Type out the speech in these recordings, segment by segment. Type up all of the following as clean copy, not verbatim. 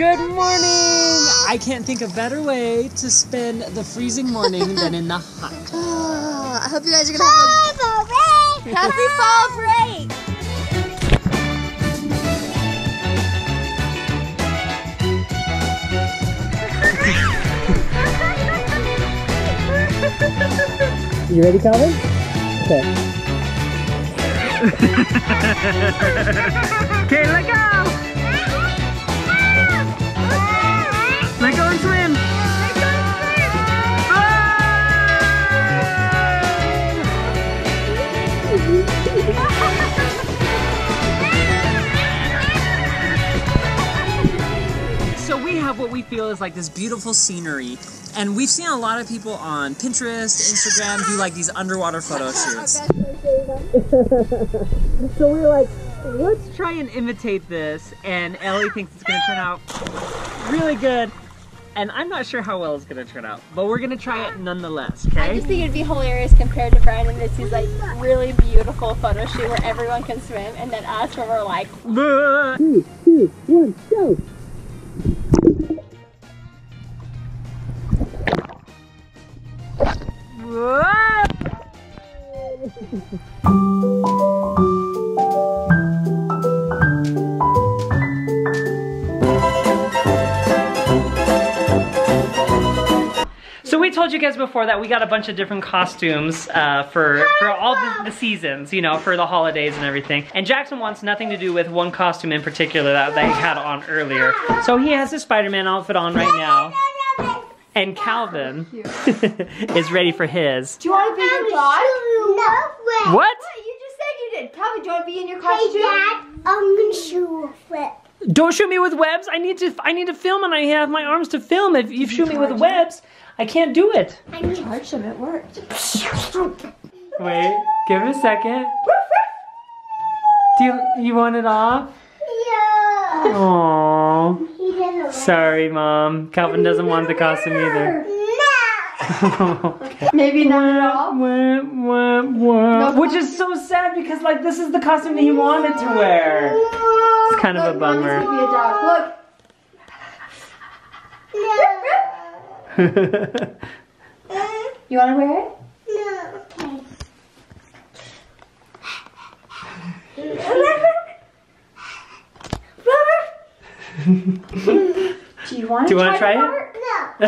Good morning! I can't think of a better way to spend the freezing morning than in the hot. I hope you guys are gonna have a happy fall break! You ready, Calvin? Okay. Okay, let go! Let go and swim! Let go and swim! Oh! So we have what we feel is like this beautiful scenery. And we've seen a lot of people on Pinterest, Instagram, do like these underwater photo shoots. So we're like, let's try and imitate this. And Ellie thinks it's gonna turn out really good. And I'm not sure how well it's gonna turn out, but we're gonna try it nonetheless, okay? I just think it'd be hilarious compared to Brian and Missy's like really beautiful photo shoot where everyone can swim, and then us where we're like, 3, 2, 1, go! So we told you guys before that we got a bunch of different costumes for all the seasons, you know, for the holidays and everything. And Jackson wants nothing to do with one costume in particular that they had on earlier. So he has his Spider-Man outfit on right now. And Calvin is ready for his. Do you want to be your dog? No way. What? You just said you did. Calvin, do you want to be in your costume? Hey, Dad, I'm gonna shoot a flip. Don't shoot me with webs. I need to film, and I have my arms to film. If you shoot me with webs, I can't do it. I charged him. It worked. Wait, give it a second. Do you want it off? Yeah. Aww. Sorry, Mom. Calvin doesn't want the costume either. No. Okay. Maybe not at all. No. Which is so sad because, like, this is the costume that he wanted to wear. It's kind of a bummer. Be a dog. Look. No. You want to wear it? No. Okay. Do you want to try it? No.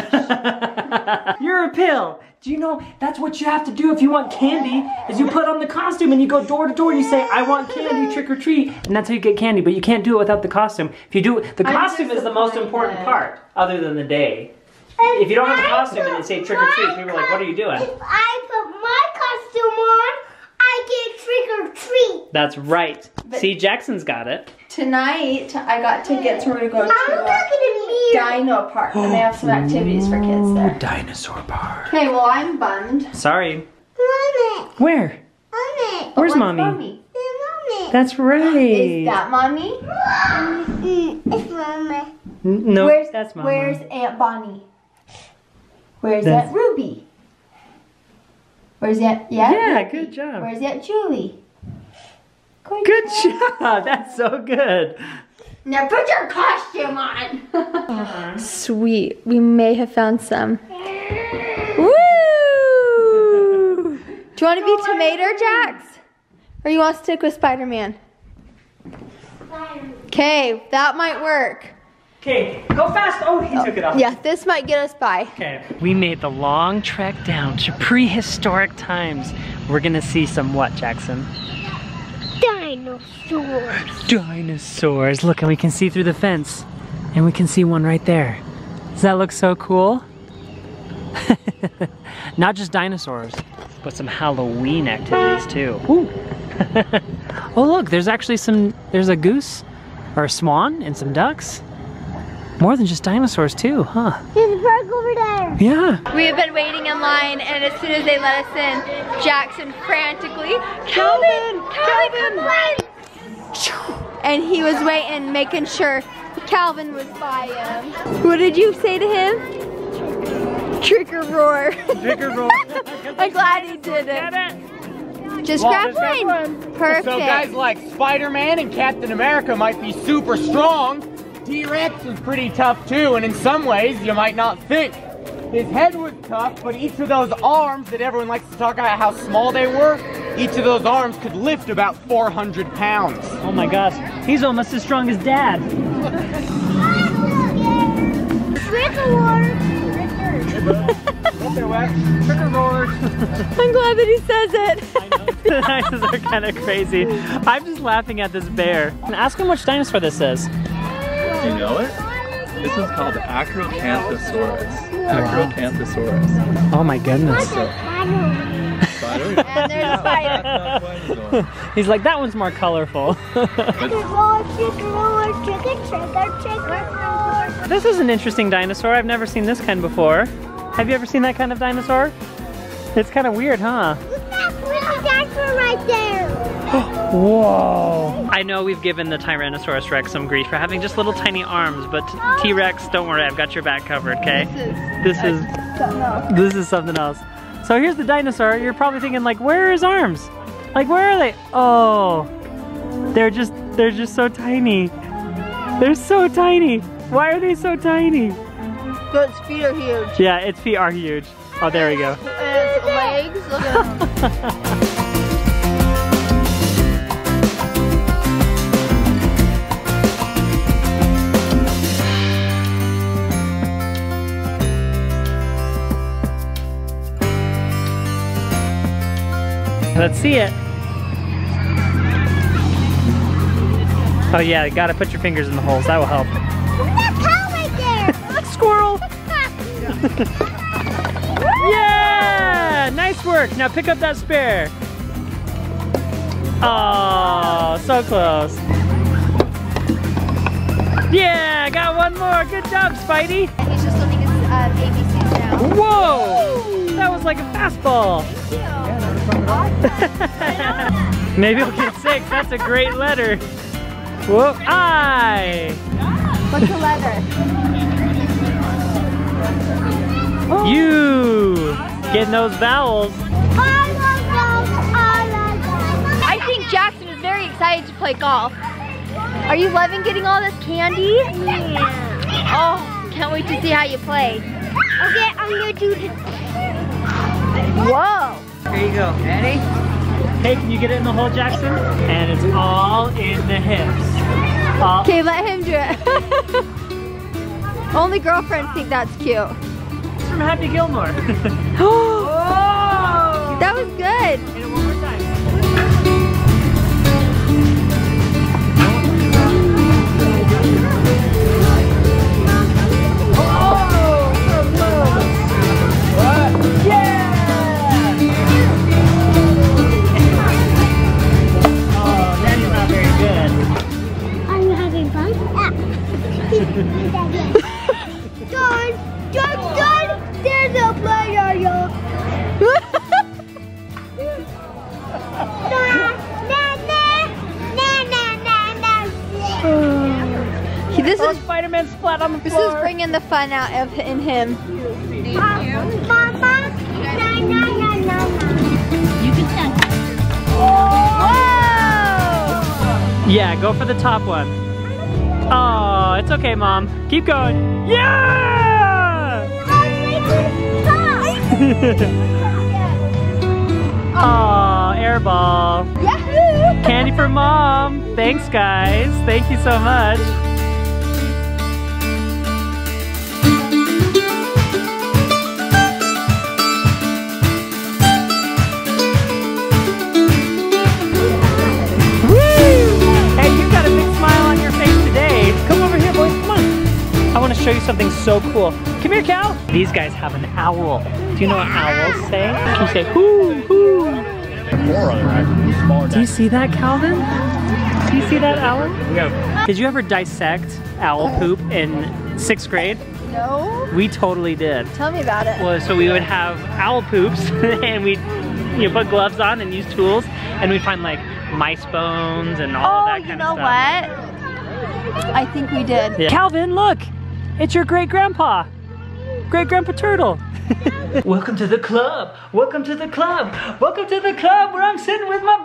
You're a pill. Do you know that's what you have to do if you want candy? Is you put on the costume and you go door to door and you say, I want candy, trick or treat. And that's how you get candy, but you can't do it without the costume. If you do it, the costume is the most important part other than the day. If you don't have a costume and they say trick or treat, people are like, what are you doing? If I put my costume on, I get trick or treat. That's right. But see, Jackson's got it. Tonight, I got tickets. We're going to go to Dino Park, and they have some activities for kids there. Dinosaur Park. Okay, well, I'm bummed. Sorry. Mommy. Where? Mommy. Where's Mommy? Mommy? Mommy. That's right. Is that Mommy? It's Mommy. No, that's Mommy. Where's Aunt Bonnie? Where's Aunt Ruby? Where's Aunt? Yeah, good job. Where's Aunt Julie? Good job! That's so good! Now put your costume on! Sweet. We may have found some. Woo! Do you want to be Tomato Jax? Or you want to stick with Spider-Man? Okay, that might work. Okay, go fast. Oh, he took it off. Yeah, this might get us by. Okay, we made the long trek down to prehistoric times. We're going to see some what, Jackson? Dinosaurs. Dinosaurs. Look, and we can see through the fence. And we can see one right there. Does that look so cool? Not just dinosaurs, but some Halloween activities too. Ooh. Oh look, there's actually there's a goose or a swan and some ducks. More than just dinosaurs too, huh? There's a park over there. Yeah. We have been waiting in line, and as soon as they let us in, Jackson frantically, Calvin, come on! And he was waiting, making sure Calvin was by him. What did you say to him? Trick or roar. Trick or roar. I'm glad he did it. Just grab one. Perfect. So guys like Spider-Man and Captain America might be super strong, T-Rex was pretty tough too, and in some ways you might not think. His head was tough, but each of those arms that everyone likes to talk about how small they were, each of those arms could lift about 400 pounds. Oh my gosh, he's almost as strong as Dad. Trick or reward. I'm glad that he says it. Dinosaurs are kind of crazy. I'm just laughing at this bear. And ask him which dinosaur this is. Do you know it? This is called Acrocanthosaurus. Acrocanthosaurus. Oh my goodness. Spider? And there's a spider. He's like, that one's more colorful. This is an interesting dinosaur. I've never seen this kind before. Have you ever seen that kind of dinosaur? It's kind of weird, huh? Right there. Whoa. I know we've given the Tyrannosaurus Rex some grief for having just little tiny arms, but T-Rex, don't worry, I've got your back covered, okay? This is something else. So here's the dinosaur. You're probably thinking, like, where are his arms? Like, where are they? Oh, they're just so tiny. They're so tiny. Why are they so tiny? But its feet are huge. Yeah, its feet are huge. Oh, there we go. And its legs, look at them. Let's see it. Oh yeah, you gotta put your fingers in the holes, that will help. That cow right there! Look, squirrel! Yeah! Nice work! Now pick up that spear. Oh, so close. Yeah, got one more! Good job, Spidey! And he's just learning his ABCs now. Whoa! That was like a fastball! Thank you. Awesome. Maybe I'll get 6. That's a great letter. Whoop! I. What's the letter? You. Getting those vowels. I think Jackson is very excited to play golf. Are you loving getting all this candy? Yeah. Oh, can't wait to see how you play. Okay, I'm gonna do this. Whoa. Here you go. Ready? Hey, can you get it in the hole, Jackson? And it's all in the hips. Okay, let him do it. Only girlfriends think that's cute. It's from Happy Gilmore. Oh! That was good. Hit it one more time. Oh! So close. What? Yeah! There's a player, y'all. This is Spider-Man splat on the floor. This is bringing the fun out of in him. Thank you. Mama, you can test. Whoa! Yeah, go for the top one. Oh, it's okay, Mom. Keep going. Yeah! Oh, airball. Yahoo! Candy for Mom. Thanks, guys. Thank you so much. Show you something so cool. Come here, cow. These guys have an owl. Do you know what owls say? You say hoo hoo. Do you see that, Calvin? Do you see that owl? No. Did you ever dissect owl poop in 6th grade? No. We totally did. Tell me about it. Well, so we would have owl poops, and we'd put gloves on and use tools, and we'd find like mice bones and all of that kind of stuff. Oh, you know what? I think we did. Yeah. Calvin, look. It's your great-grandpa! Great-grandpa Turtle! Welcome to the club! Welcome to the club! Welcome to the club where I'm sitting with my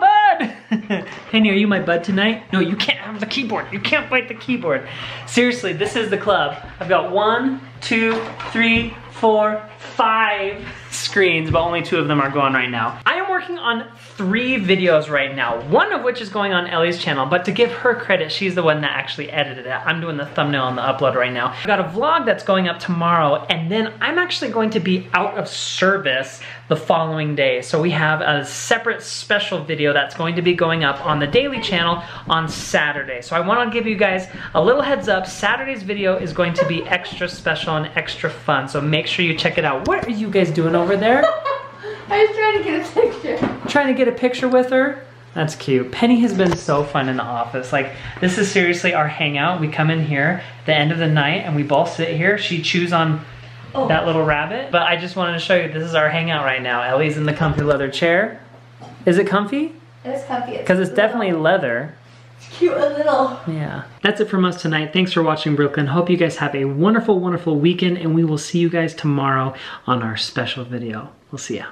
bud! Penny, are you my bud tonight? No, you can't have the keyboard. You can't bite the keyboard. Seriously, this is the club. I've got 1, 2, 3, 4, 5 screens, but only 2 of them are going right now. I am working on 3 videos right now, one of which is going on Ellie's channel, but to give her credit, she's the one that actually edited it. I'm doing the thumbnail on the upload right now. I've got a vlog that's going up tomorrow, and then I'm actually going to be out of service the following day. So we have a separate special video that's going to be going up on the Daily channel on Saturday. So I want to give you guys a little heads up. Saturday's video is going to be extra special and extra fun, so make sure you check it out. What are you guys doing over there? I was trying to get a picture. Trying to get a picture with her? That's cute. Penny has been so fun in the office. Like, this is seriously our hangout. We come in here at the end of the night and we both sit here. She chews on that little rabbit. But I just wanted to show you, this is our hangout right now. Ellie's in the comfy leather chair. Is it comfy? It is comfy. Because it's definitely leather. It's cute a little. Yeah. That's it from us tonight. Thanks for watching, Brooklyn. Hope you guys have a wonderful, wonderful weekend, and we will see you guys tomorrow on our special video. We'll see ya.